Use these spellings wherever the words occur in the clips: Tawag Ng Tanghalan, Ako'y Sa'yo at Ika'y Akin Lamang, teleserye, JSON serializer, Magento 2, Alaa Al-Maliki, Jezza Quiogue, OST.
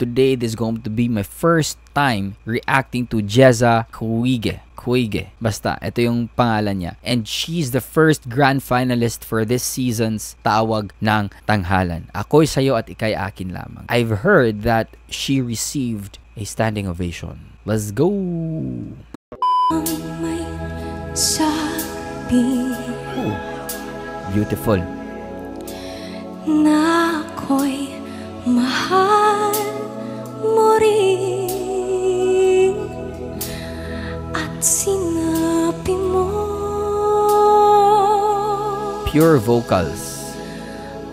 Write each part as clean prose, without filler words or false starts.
Today, this is going to be my first time reacting to Jezza Quiogue. Basta, ito yung pangalan niya. And she's the first grand finalist for this season's Tawag ng Tanghalan. Ako'y Sa'yo at Ika'y Akin Lamang. I've heard that she received a standing ovation. Let's go! Oh, beautiful. Na ako'y mahal mo rin at sinabi mo. Pure vocals.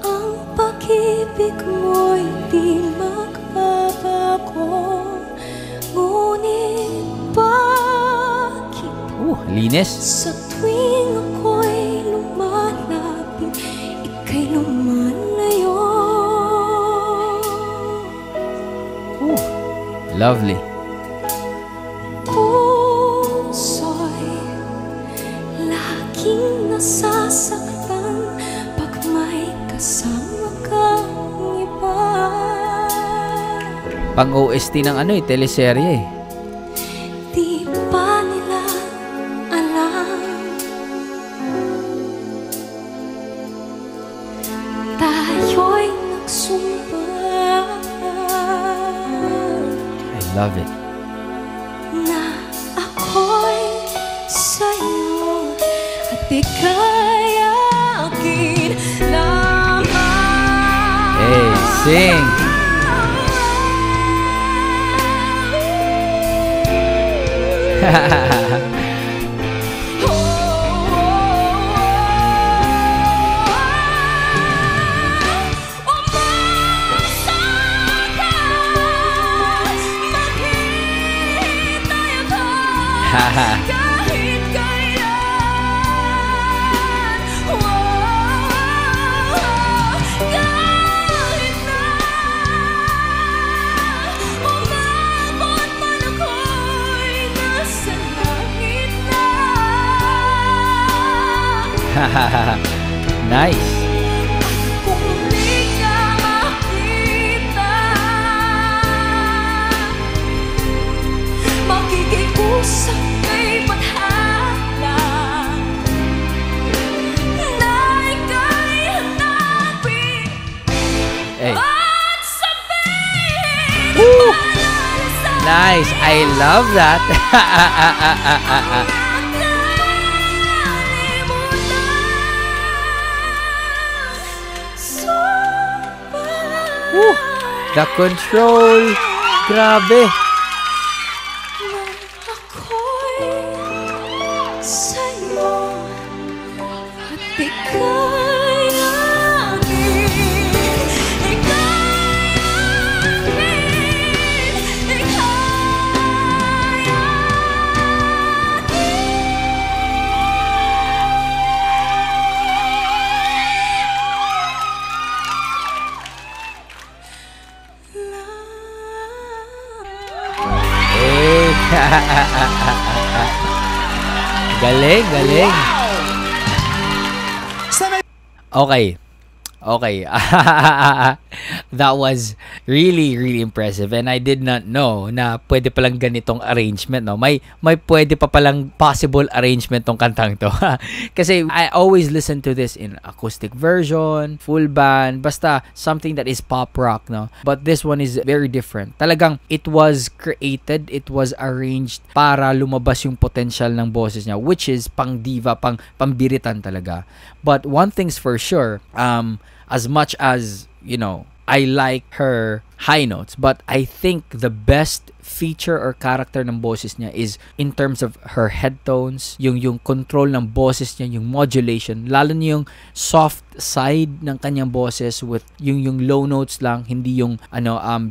Ang pag-ibig mo'y di magbabago, ngunit bakit linis. Sa tuwing ako'y lumalapit, ika'y lumalayo. Lovely. Puso'y laging nasasaktan pag may kasama kang iba. Pang OST ng teleserye. Di ba nila alam, tayo'y nagsumpa. Love it. Na ako'y sa'yo at ika'y akin lamang. Hey, sing! Kahit kailan, kahit na umabot man ako'y nasa langit na. Nice. Nice, I love that. Woo, the control, grabe. Galing, galing. Okay. That was really impressive, and I did not know na pwede palang ganitong arrangement, no? May pwede pa palang possible arrangement tong kantang to. Kasi I always listen to this in acoustic version, full band, basta something that is pop rock, no? But this one is very different. Talagang it was created, it was arranged para lumabas yung potential ng boses niya, which is pang diva, pambiritan talaga. But one thing's for sure, as much as, you know, I like her high notes, but I think the best feature or character ng boses niya is in terms of her head tones, yung control ng boses niya, yung modulation, lalo na yung soft side ng kanyang boses with yung low notes lang, hindi yung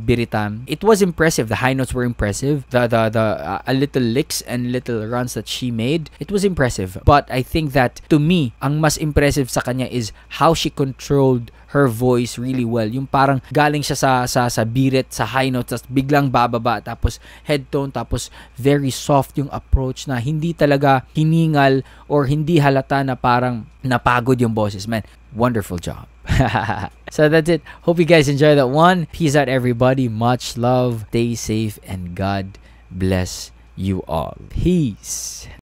biritan. It was impressive. The high notes were impressive. The little licks and little runs that she made, it was impressive. But I think that to me, ang mas impressive sa kanya is how she controlled her voice really well. Yung parang galing siya sa birit, sa high notes, tapos biglang bababa, tapos head tone, tapos very soft yung approach na hindi talaga hiningal or hindi halata na parang napagod yung boses. Man, wonderful job. So that's it. Hope you guys enjoy that one. Peace out, everybody. Much love. Stay safe and God bless you all. Peace.